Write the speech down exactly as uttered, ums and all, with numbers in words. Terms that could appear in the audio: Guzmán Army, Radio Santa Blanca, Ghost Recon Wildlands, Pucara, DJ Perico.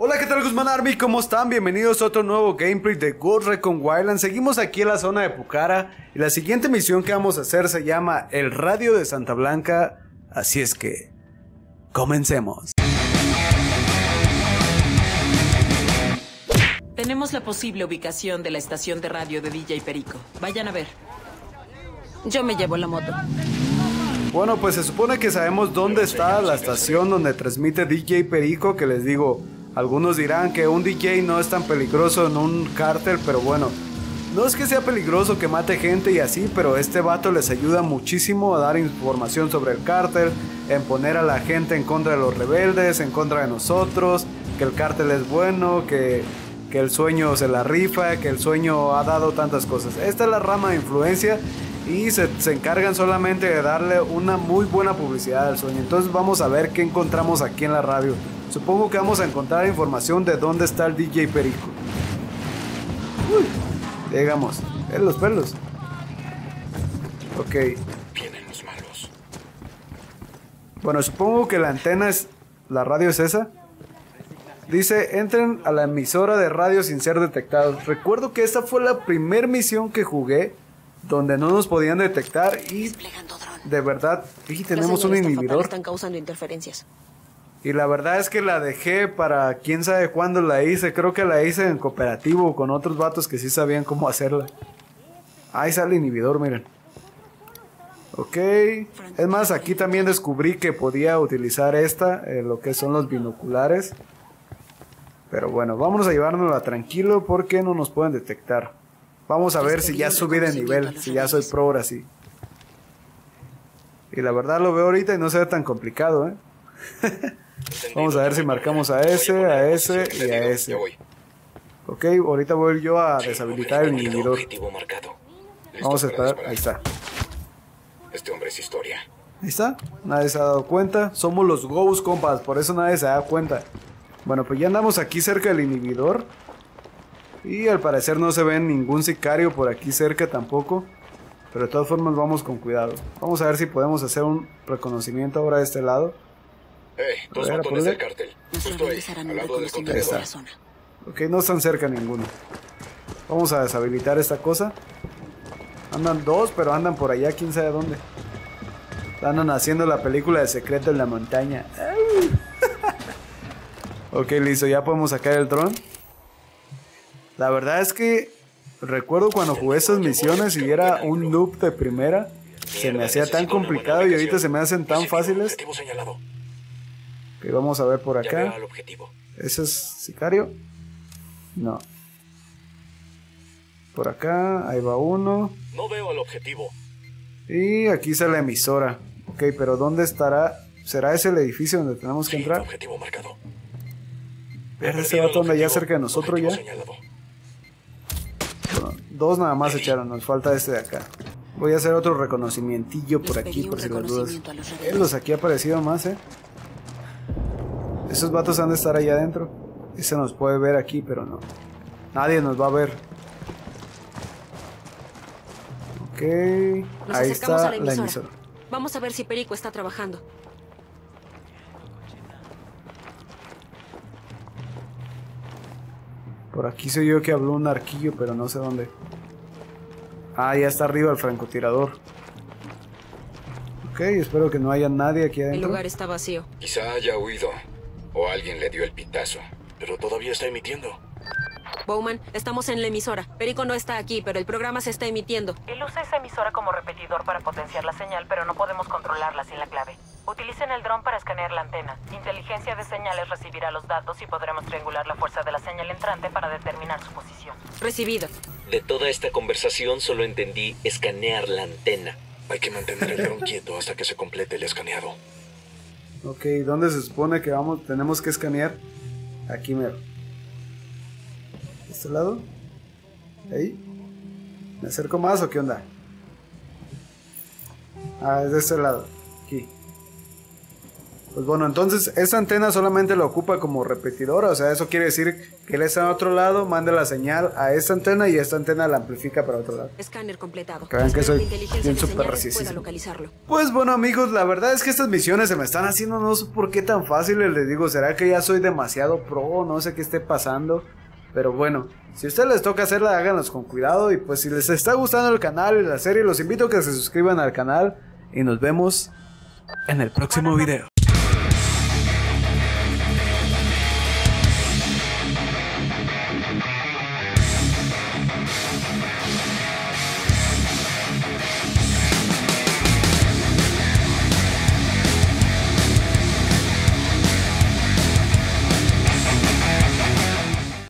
Hola, ¿qué tal, Guzmán Army? ¿Cómo están? Bienvenidos a otro nuevo gameplay de Ghost Recon Wildlands. Seguimos aquí en la zona de Pucara y la siguiente misión que vamos a hacer se llama el Radio de Santa Blanca, así es que comencemos. Tenemos la posible ubicación de la estación de radio de D J Perico. Vayan a ver. Yo me llevo la moto. Bueno, pues se supone que sabemos dónde está la estación donde transmite D J Perico, que les digo... Algunos dirán que un D J no es tan peligroso en un cártel, pero bueno, no es que sea peligroso, que mate gente y así, pero este vato les ayuda muchísimo a dar información sobre el cártel, en poner a la gente en contra de los rebeldes, en contra de nosotros, que el cártel es bueno, que, que el sueño se la rifa, que el sueño ha dado tantas cosas. Esta es la rama de influencia y se, se encargan solamente de darle una muy buena publicidad al sueño. Entonces vamos a ver qué encontramos aquí en la radio. Supongo que vamos a encontrar información de dónde está el D J Perico. Uy, llegamos. Eh, los perros. Ok. Vienen los malos. Bueno, supongo que la antena es... ¿La radio es esa? Dice, entren a la emisora de radio sin ser detectados. Recuerdo que esta fue la primera misión que jugué, donde no nos podían detectar y... De verdad, y tenemos un inhibidor. Están causando interferencias. Y la verdad es que la dejé para quién sabe cuándo la hice. Creo que la hice en cooperativo con otros vatos que sí sabían cómo hacerla. Ahí sale el inhibidor, miren. Ok. Es más, aquí también descubrí que podía utilizar esta, eh, lo que son los binoculares. Pero bueno, vamos a llevárnosla tranquilo porque no nos pueden detectar. Vamos a ver si ya subí de nivel, si ya soy pro ahora sí. Y la verdad lo veo ahorita y no se ve tan complicado, ¿eh? Vamos a ver si marcamos a ese, a ese y a ese. Ok, ahorita voy yo a deshabilitar el inhibidor. Vamos a esperar, ahí está. Este hombre es historia. Ahí está, nadie se ha dado cuenta. Somos los Ghost, compas, por eso nadie se da cuenta. Bueno, pues ya andamos aquí cerca del inhibidor. Y al parecer no se ve ningún sicario por aquí cerca tampoco. Pero de todas formas vamos con cuidado. Vamos a ver si podemos hacer un reconocimiento ahora de este lado. Eh, dos botones del cártel. Justo ahí, al lado del contenedor. Ok, no están cerca ninguno. Vamos a deshabilitar esta cosa. Andan dos, pero andan por allá, quién sabe dónde. Andan haciendo la película de Secreto en la Montaña. Ok, listo, ya podemos sacar el dron. La verdad es que recuerdo cuando jugué esas misiones y era un noob de primera. Se me hacía tan complicado y ahorita se me hacen tan fáciles. Ok, vamos a ver por acá. ¿Ese es sicario? No. Por acá, ahí va uno. No veo el objetivo. Y aquí está la emisora. Ok, pero ¿dónde estará? ¿Será ese el edificio donde tenemos que entrar? Objetivo marcado. Ese vato anda ya cerca de nosotros ya. Bueno, dos nada más echaron, nos falta este de acá. Voy a hacer otro reconocimientillo por aquí, por si las dudas. Eh, los aquí ha aparecido más, eh. Esos vatos han de estar allá adentro. Ese nos puede ver aquí, pero no. Nadie nos va a ver. Ok. Nos ahí está la emisora. la emisora. Vamos a ver si Perico está trabajando. Por aquí soy yo que habló un arquillo, pero no sé dónde. Ah, ya está arriba el francotirador. Ok, espero que no haya nadie aquí adentro. El lugar está vacío. Quizá haya huido. O alguien le dio el pitazo. Pero todavía está emitiendo. Bowman, estamos en la emisora. Perico no está aquí, pero el programa se está emitiendo. Él usa esa emisora como repetidor para potenciar la señal, pero no podemos controlarla sin la clave. Utilicen el dron para escanear la antena. Inteligencia de señales recibirá los datos y podremos triangular la fuerza de la señal entrante para determinar su posición. Recibido. De toda esta conversación solo entendí escanear la antena. Hay que mantener el dron quieto hasta que se complete el escaneado. Ok, ¿dónde se supone que vamos? Tenemos que escanear. Aquí mero. ¿Este lado? ¿Ahí? ¿Me acerco más o qué onda? Ah, es de este lado. Aquí. Pues bueno, entonces esa antena solamente la ocupa como repetidora, o sea, eso quiere decir que él está en otro lado, manda la señal a esta antena y esta antena la amplifica para otro lado. Escáner completado. Crean que soy bien súper racista. Pues bueno, amigos, la verdad es que estas misiones se me están haciendo, no sé por qué tan fáciles, les digo, será que ya soy demasiado pro, no sé qué esté pasando. Pero bueno, si a ustedes les toca hacerla, háganlas con cuidado. Y pues si les está gustando el canal y la serie, los invito a que se suscriban al canal. Y nos vemos en el próximo video.